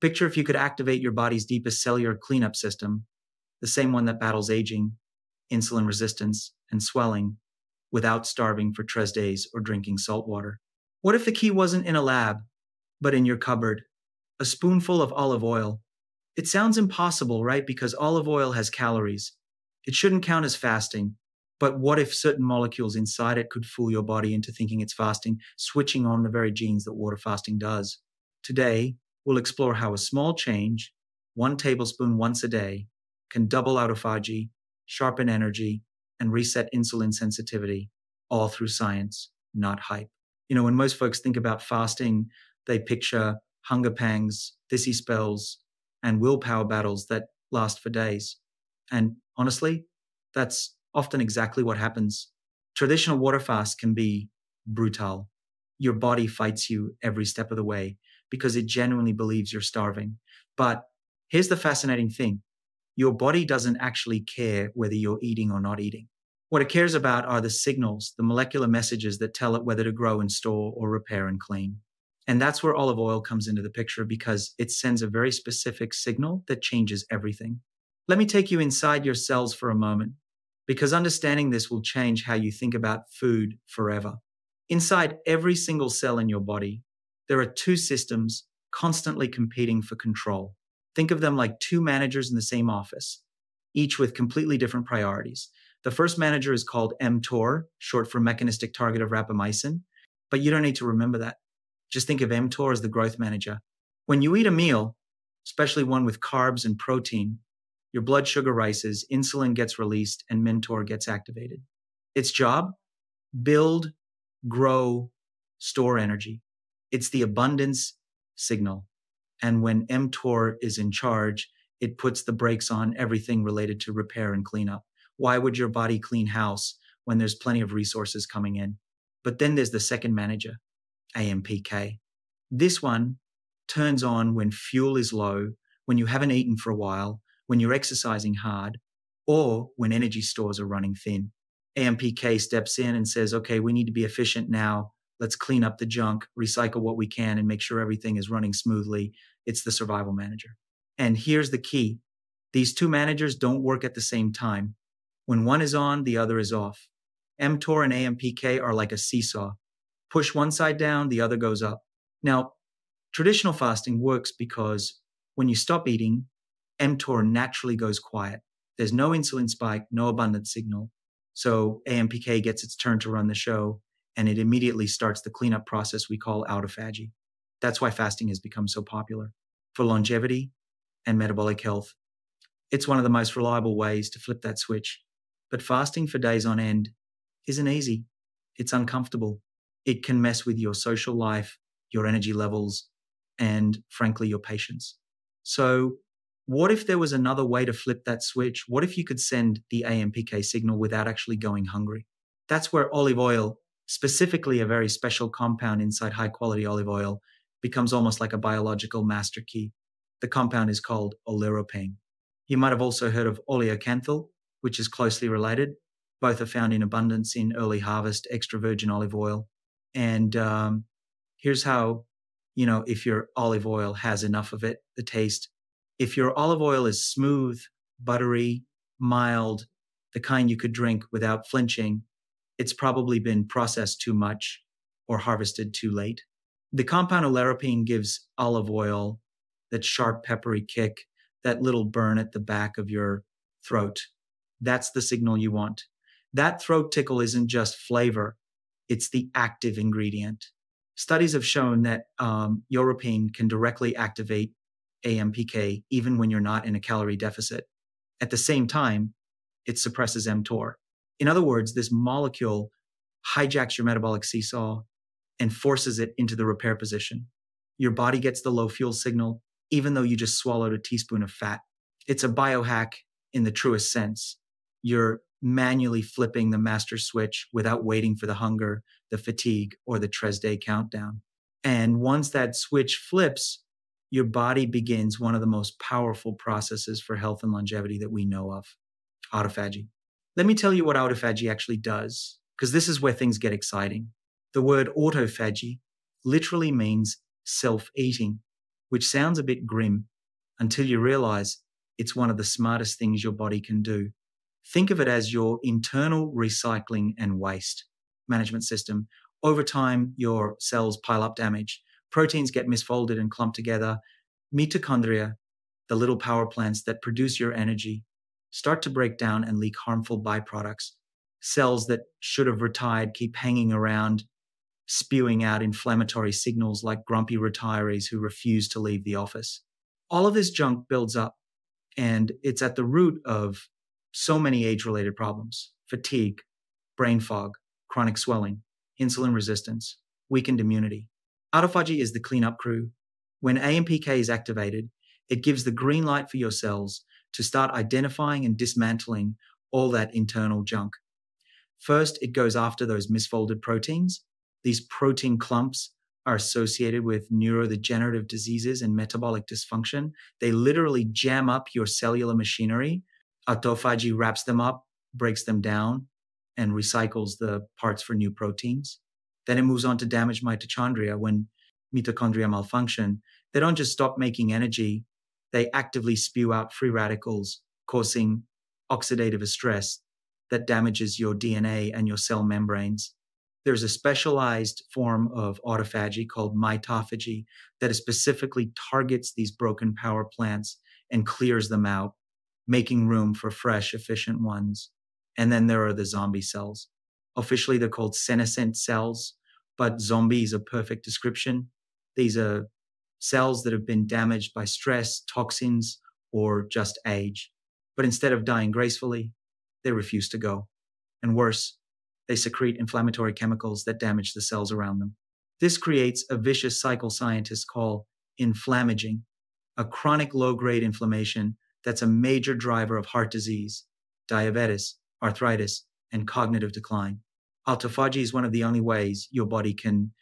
Picture if you could activate your body's deepest cellular cleanup system, the same one that battles aging, insulin resistance, and swelling, without starving for Tres Days or drinking salt water. What if the key wasn't in a lab, but in your cupboard? A spoonful of olive oil. It sounds impossible, right? Because olive oil has calories. It shouldn't count as fasting. But what if certain molecules inside it could fool your body into thinking it's fasting, switching on the very genes that water fasting does? Today, we'll explore how a small change, 1 tablespoon once a day, can double autophagy, sharpen energy, and reset insulin sensitivity, all through science, not hype. You know, when most folks think about fasting, they picture hunger pangs, dizzy spells, and willpower battles that last for days. And honestly, that's often exactly what happens. Traditional water fasts can be brutal. Your body fights you every step of the way because it genuinely believes you're starving. But here's the fascinating thing. Your body doesn't actually care whether you're eating or not eating. What it cares about are the signals, the molecular messages that tell it whether to grow and store or repair and clean. And that's where olive oil comes into the picture, because it sends a very specific signal that changes everything. Let me take you inside your cells for a moment, because understanding this will change how you think about food forever. Inside every single cell in your body, there are 2 systems constantly competing for control. Think of them like 2 managers in the same office, each with completely different priorities. The first manager is called mTOR, short for mechanistic target of rapamycin, but you don't need to remember that. Just think of mTOR as the growth manager. When you eat a meal, especially one with carbs and protein, your blood sugar rises, insulin gets released, and mTOR gets activated. Its job? Build, grow, store energy. It's the abundance signal. And when mTOR is in charge, it puts the brakes on everything related to repair and cleanup. Why would your body clean house when there's plenty of resources coming in? But then there's the second manager, AMPK. This one turns on when fuel is low, when you haven't eaten for a while, when you're exercising hard, or when energy stores are running thin. AMPK steps in and says, okay, we need to be efficient now. Let's clean up the junk, recycle what we can, and make sure everything is running smoothly. It's the survival manager. And here's the key. These 2 managers don't work at the same time. When one is on, the other is off. mTOR and AMPK are like a seesaw. Push one side down, the other goes up. Now, traditional fasting works because when you stop eating, mTOR naturally goes quiet. There's no insulin spike, no abundance signal. So AMPK gets its turn to run the show, and it immediately starts the cleanup process we call autophagy. That's why fasting has become so popular for longevity and metabolic health. It's one of the most reliable ways to flip that switch. But fasting for days on end isn't easy. It's uncomfortable. It can mess with your social life, your energy levels, and frankly, your patience. So what if there was another way to flip that switch? What if you could send the AMPK signal without actually going hungry? That's where olive oil, specifically a very special compound inside high-quality olive oil, becomes almost like a biological master key. The compound is called oleuropein. You might have also heard of oleocanthal, which is closely related. Both are found in abundance in early harvest extra virgin olive oil. And here's how you know if your olive oil has enough of it, the taste. If your olive oil is smooth, buttery, mild, the kind you could drink without flinching, it's probably been processed too much or harvested too late. The compound oleuropein gives olive oil that sharp, peppery kick, that little burn at the back of your throat. That's the signal you want. That throat tickle isn't just flavor. It's the active ingredient. Studies have shown that oleuropein can directly activate AMPK even when you're not in a calorie deficit. At the same time, it suppresses mTOR. In other words, this molecule hijacks your metabolic seesaw and forces it into the repair position. Your body gets the low fuel signal, even though you just swallowed a teaspoon of fat. It's a biohack in the truest sense. You're manually flipping the master switch without waiting for the hunger, the fatigue, or the Tres Day countdown. And once that switch flips, your body begins one of the most powerful processes for health and longevity that we know of, autophagy. Let me tell you what autophagy actually does, because this is where things get exciting. The word autophagy literally means self-eating. which sounds a bit grim until you realize it's one of the smartest things your body can do. Think of it as your internal recycling and waste management system. Over time, your cells pile up damage. Proteins get misfolded and clumped together. Mitochondria, the little power plants that produce your energy, start to break down and leak harmful byproducts. Cells that should have retired keep hanging around, spewing out inflammatory signals like grumpy retirees who refuse to leave the office. All of this junk builds up, and it's at the root of so many age-related problems: fatigue, brain fog, chronic swelling, insulin resistance, weakened immunity. Autophagy is the cleanup crew. When AMPK is activated, it gives the green light for your cells to start identifying and dismantling all that internal junk. First, it goes after those misfolded proteins. These protein clumps are associated with neurodegenerative diseases and metabolic dysfunction. They literally jam up your cellular machinery. Autophagy wraps them up, breaks them down, and recycles the parts for new proteins. Then it moves on to damage mitochondria. When mitochondria malfunction, they don't just stop making energy, they actively spew out free radicals, causing oxidative stress that damages your DNA and your cell membranes. There's a specialized form of autophagy called mitophagy that specifically targets these broken power plants and clears them out, making room for fresh, efficient ones. And then there are the zombie cells. Officially, they're called senescent cells, but zombie is a perfect description. These are cells that have been damaged by stress, toxins, or just age. But instead of dying gracefully, they refuse to go. And worse, they secrete inflammatory chemicals that damage the cells around them. This creates a vicious cycle scientists call inflammaging, a chronic low-grade inflammation that's a major driver of heart disease, diabetes, arthritis, and cognitive decline. Autophagy is one of the only ways your body can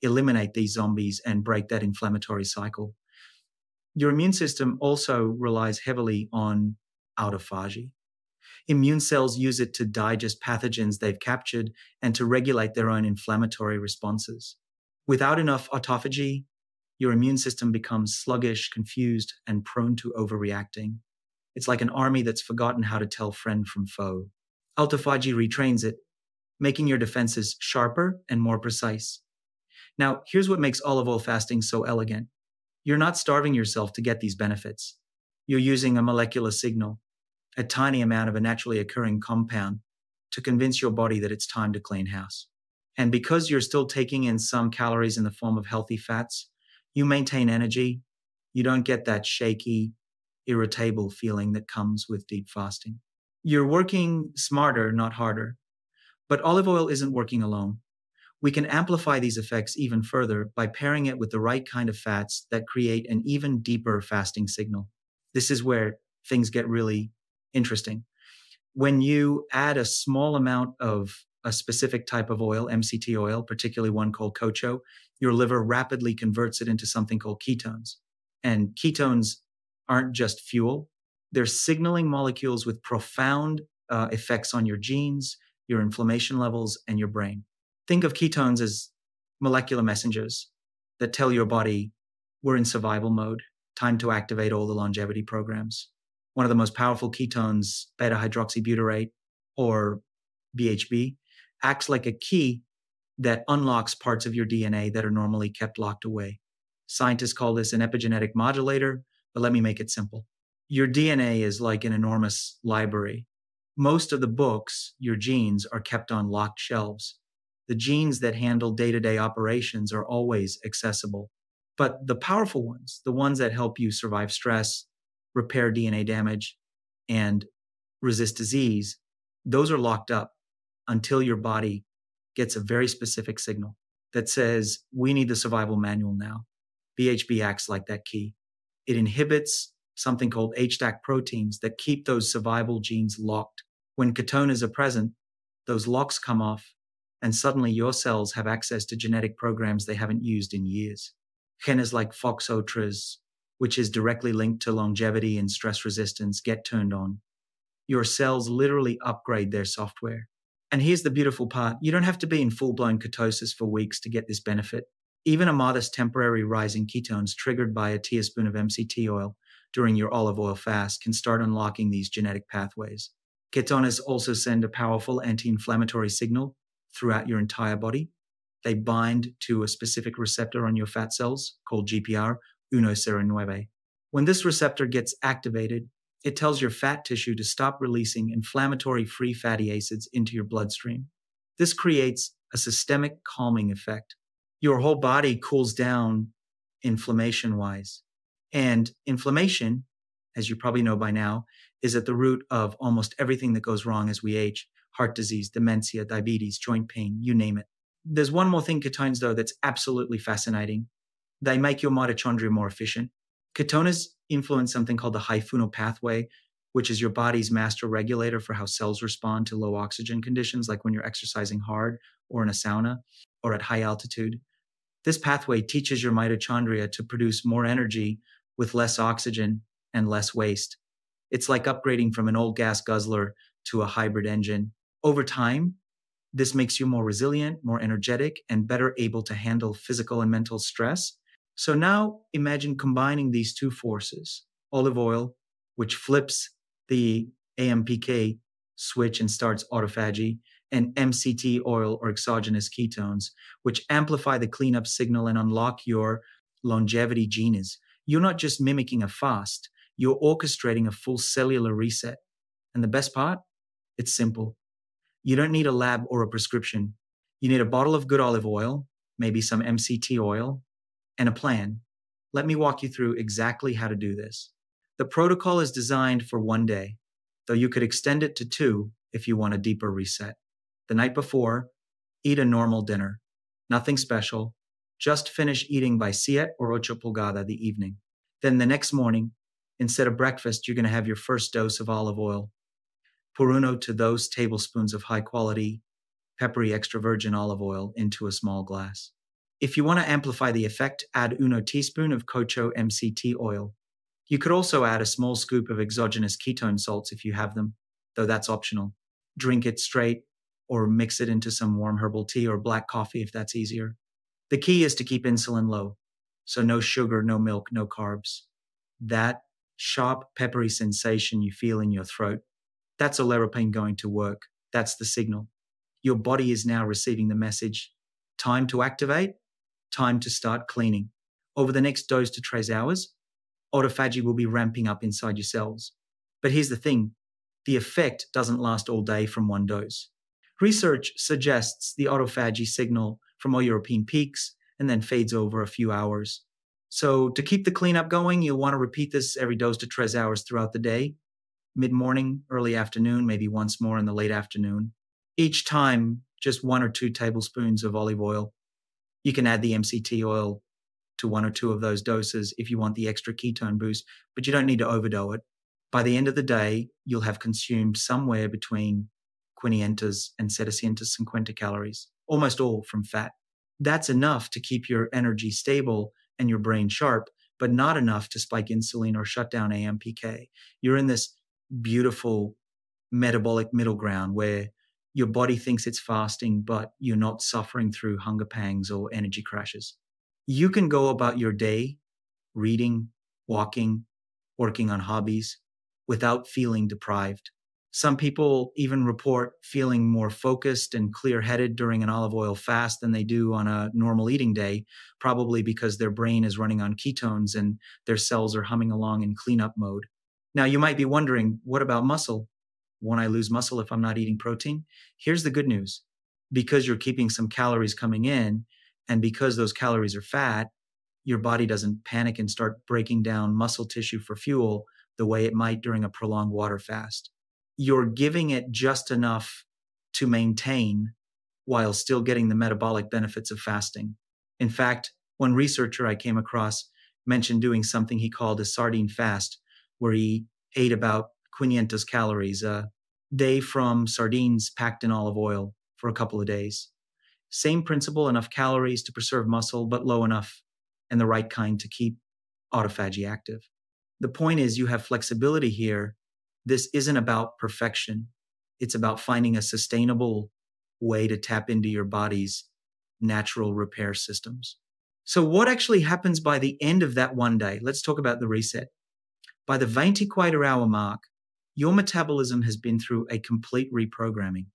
eliminate these zombies and break that inflammatory cycle. Your immune system also relies heavily on autophagy. Immune cells use it to digest pathogens they've captured and to regulate their own inflammatory responses. Without enough autophagy, your immune system becomes sluggish, confused, and prone to overreacting. It's like an army that's forgotten how to tell friend from foe. Autophagy retrains it, making your defenses sharper and more precise. Now, here's what makes olive oil fasting so elegant. You're not starving yourself to get these benefits. You're using a molecular signal, a tiny amount of a naturally occurring compound, to convince your body that it's time to clean house. And because you're still taking in some calories in the form of healthy fats, you maintain energy. You don't get that shaky, irritable feeling that comes with deep fasting. You're working smarter, not harder. But olive oil isn't working alone. We can amplify these effects even further by pairing it with the right kind of fats that create an even deeper fasting signal. This is where things get really interesting. When you add a small amount of a specific type of oil, MCT oil, particularly one called Kocho, your liver rapidly converts it into something called ketones. And ketones aren't just fuel. They're signaling molecules with profound effects on your genes, your inflammation levels, and your brain. Think of ketones as molecular messengers that tell your body we're in survival mode, time to activate all the longevity programs. One of the most powerful ketones, beta-hydroxybutyrate, or BHB, acts like a key that unlocks parts of your DNA that are normally kept locked away. Scientists call this an epigenetic modulator, but let me make it simple. Your DNA is like an enormous library. Most of the books, your genes, are kept on locked shelves. The genes that handle day-to-day operations are always accessible. But the powerful ones, the ones that help you survive stress, repair DNA damage, and resist disease, those are locked up until your body gets a very specific signal that says, we need the survival manual now. BHB acts like that key. It inhibits something called HDAC proteins that keep those survival genes locked. When ketones are present, those locks come off, and suddenly your cells have access to genetic programs they haven't used in years. Genes like FOXO3, which is directly linked to longevity and stress resistance, get turned on. Your cells literally upgrade their software. And here's the beautiful part. You don't have to be in full-blown ketosis for weeks to get this benefit. even a modest temporary rise in ketones triggered by a teaspoon of MCT oil during your olive oil fast can start unlocking these genetic pathways. Ketones also send a powerful anti-inflammatory signal throughout your entire body. They bind to a specific receptor on your fat cells called gpr 109. When this receptor gets activated, it tells your fat tissue to stop releasing inflammatory free fatty acids into your bloodstream. This creates a systemic calming effect. Your whole body cools down inflammation-wise. And inflammation, as you probably know by now, is at the root of almost everything that goes wrong as we age: heart disease, dementia, diabetes, joint pain, you name it. There's one more thing, ketones, though, that's absolutely fascinating. They make your mitochondria more efficient. Ketones influence something called the hyphunyl pathway, which is your body's master regulator for how cells respond to low oxygen conditions, like when you're exercising hard or in a sauna or at high altitude. This pathway teaches your mitochondria to produce more energy with less oxygen and less waste. It's like upgrading from an old gas guzzler to a hybrid engine. Over time, this makes you more resilient, more energetic, and better able to handle physical and mental stress. So now imagine combining these two forces: olive oil, which flips the AMPK switch and starts autophagy, and MCT oil or exogenous ketones, which amplify the cleanup signal and unlock your longevity genes. You're not just mimicking a fast, you're orchestrating a full cellular reset. And the best part? It's simple. You don't need a lab or a prescription. You need a bottle of good olive oil, maybe some MCT oil, and a plan. Let me walk you through exactly how to do this. The protocol is designed for 1 day, though you could extend it to 2 if you want a deeper reset. The night before, eat a normal dinner. Nothing special. Just finish eating by 7 or 8 pulgada the evening. Then the next morning, instead of breakfast, you're going to have your first dose of olive oil. Pour 1 to 2 tablespoons of high-quality, peppery extra virgin olive oil into a small glass. If you want to amplify the effect, add 1 teaspoon of Kocho MCT oil. You could also add a small scoop of exogenous ketone salts if you have them, though that's optional. Drink it straight or mix it into some warm herbal tea or black coffee if that's easier. The key is to keep insulin low, so no sugar, no milk, no carbs. That sharp, peppery sensation you feel in your throat, that's oleuropein going to work. That's the signal. Your body is now receiving the message: time to activate, time to start cleaning. Over the next 2 to 3 hours, autophagy will be ramping up inside your cells. But here's the thing, the effect doesn't last all day from 1 dose. Research suggests the autophagy signal from oleuropein peaks and then fades over a few hours. So to keep the cleanup going, you'll want to repeat this every 2 to 3 hours throughout the day, mid-morning, early afternoon, maybe once more in the late afternoon. Each time, just 1 or 2 tablespoons of olive oil. You can add the MCT oil to 1 or 2 of those doses if you want the extra ketone boost, but you don't need to overdo it. By the end of the day, you'll have consumed somewhere between 500 and 750 calories, almost all from fat. That's enough to keep your energy stable and your brain sharp, but not enough to spike insulin or shut down AMPK. You're in this beautiful metabolic middle ground where your body thinks it's fasting, but you're not suffering through hunger pangs or energy crashes. You can go about your day reading, walking, working on hobbies without feeling deprived. Some people even report feeling more focused and clear-headed during an olive oil fast than they do on a normal eating day, probably because their brain is running on ketones and their cells are humming along in cleanup mode. Now, you might be wondering, what about muscle? Won't I lose muscle if I'm not eating protein? Here's the good news. Because you're keeping some calories coming in, and because those calories are fat, your body doesn't panic and start breaking down muscle tissue for fuel the way it might during a prolonged water fast. You're giving it just enough to maintain while still getting the metabolic benefits of fasting. In fact, one researcher I came across mentioned doing something he called a sardine fast, where he ate about 500 calories a day from sardines packed in olive oil for a couple of days. Same principle, enough calories to preserve muscle, but low enough and the right kind to keep autophagy active. The point is, you have flexibility here. This isn't about perfection. It's about finding a sustainable way to tap into your body's natural repair systems. So what actually happens by the end of that one day? Let's talk about the reset. By the 24 hour mark, your metabolism has been through a complete reprogramming.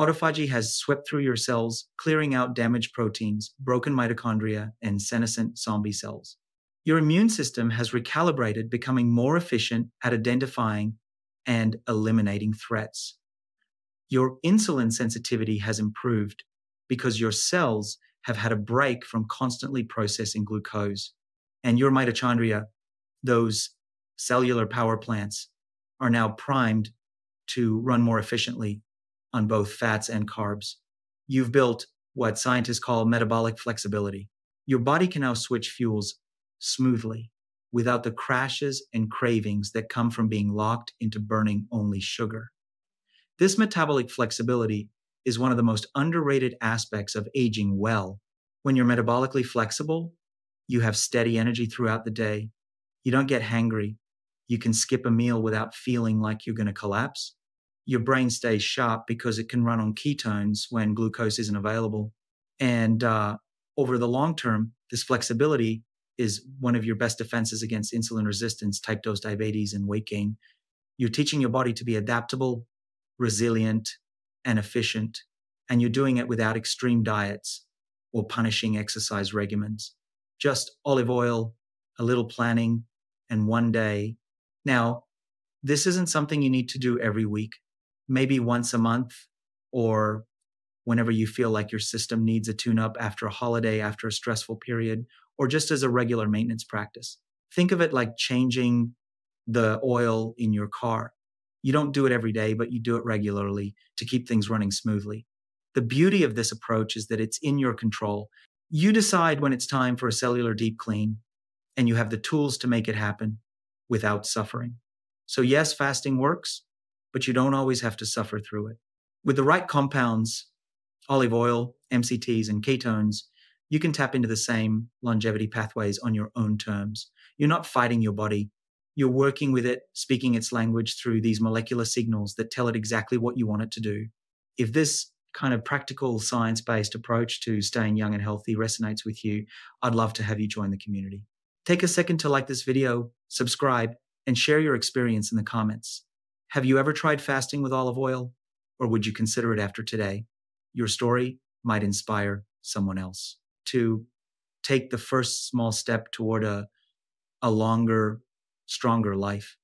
Autophagy has swept through your cells, clearing out damaged proteins, broken mitochondria, and senescent zombie cells. Your immune system has recalibrated, becoming more efficient at identifying and eliminating threats. Your insulin sensitivity has improved because your cells have had a break from constantly processing glucose. And your mitochondria, those cellular power plants, are now primed to run more efficiently on both fats and carbs. You've built what scientists call metabolic flexibility. Your body can now switch fuels smoothly without the crashes and cravings that come from being locked into burning only sugar. This metabolic flexibility is one of the most underrated aspects of aging well. When you're metabolically flexible, you have steady energy throughout the day. You don't get hangry. You can skip a meal without feeling like you're going to collapse. Your brain stays sharp because it can run on ketones when glucose isn't available. And over the long term, this flexibility is one of your best defenses against insulin resistance, type 2 diabetes, and weight gain. You're teaching your body to be adaptable, resilient, and efficient, and you're doing it without extreme diets or punishing exercise regimens. Just olive oil, a little planning, and one day. Now, this isn't something you need to do every week. Maybe once a month or whenever you feel like your system needs a tune-up after a holiday, after a stressful period, or just as a regular maintenance practice. Think of it like changing the oil in your car. You don't do it every day, but you do it regularly to keep things running smoothly. The beauty of this approach is that it's in your control. You decide when it's time for a cellular deep clean, and you have the tools to make it happen without suffering. So yes, fasting works, but you don't always have to suffer through it. With the right compounds, olive oil, MCTs, and ketones, you can tap into the same longevity pathways on your own terms. You're not fighting your body. You're working with it, speaking its language through these molecular signals that tell it exactly what you want it to do. If this kind of practical science-based approach to staying young and healthy resonates with you, I'd love to have you join the community. Take a second to like this video, subscribe, and share your experience in the comments. Have you ever tried fasting with olive oil, or would you consider it after today? Your story might inspire someone else to take the first small step toward a longer, stronger life.